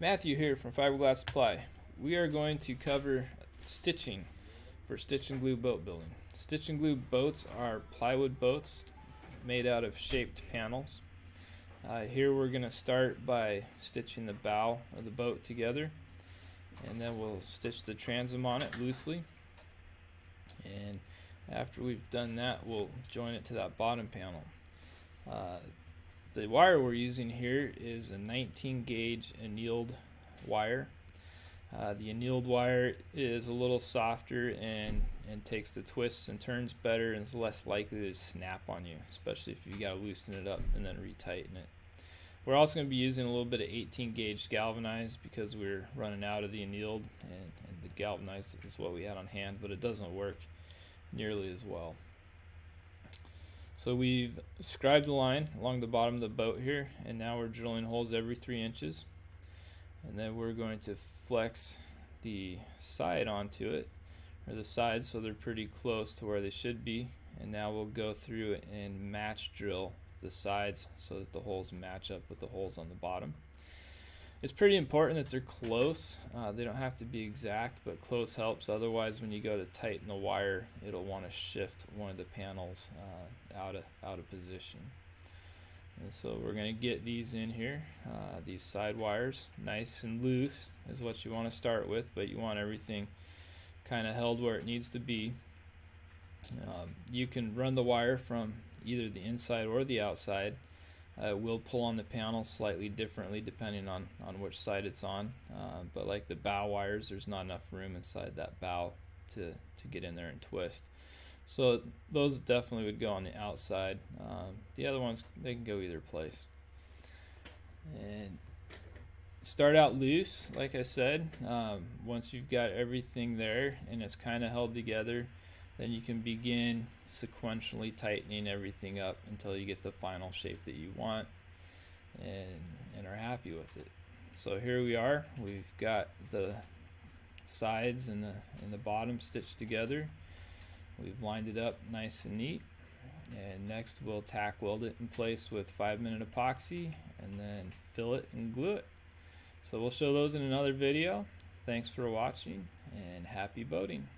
Matthew here from Fiberglass Supply. We are going to cover stitching for stitch and glue boat building. Stitch and glue boats are plywood boats made out of shaped panels. Here we're going to start by stitching the bow of the boat together, and then we'll stitch the transom on it loosely, and after we've done that we'll join it to that bottom panel. The wire we're using here is a 19 gauge annealed wire. The annealed wire is a little softer and takes the twists and turns better, and is less likely to snap on you, especially if you got to loosen it up and then retighten it. We're also going to be using a little bit of 18 gauge galvanized because we're running out of the annealed, and the galvanized is what we had on hand, but it doesn't work nearly as well. So we've scribed the line along the bottom of the boat here, and now we're drilling holes every 3 inches, and then we're going to flex the side onto it, or the sides, so they're pretty close to where they should be. And now we'll go through and match drill the sides so that the holes match up with the holes on the bottom. It's pretty important that they're close. They don't have to be exact, but close helps. Otherwise, when you go to tighten the wire, it'll want to shift one of the panels out of position. And so we're going to get these in here, these side wires, nice and loose is what you want to start with, but you want everything kind of held where it needs to be. You can run the wire from either the inside or the outside. It will pull on the panel slightly differently depending on which side it's on, but like the bow wires, there's not enough room inside that bow to get in there and twist. So those definitely would go on the outside. The other ones, they can go either place. And start out loose, like I said. Once you've got everything there and it's kind of held together, then you can begin sequentially tightening everything up until you get the final shape that you want and are happy with it. So here we are. We've got the sides and the bottom stitched together. We've lined it up nice and neat, and next we'll tack weld it in place with 5-minute epoxy and then fill it and glue it. So we'll show those in another video. Thanks for watching, and happy boating.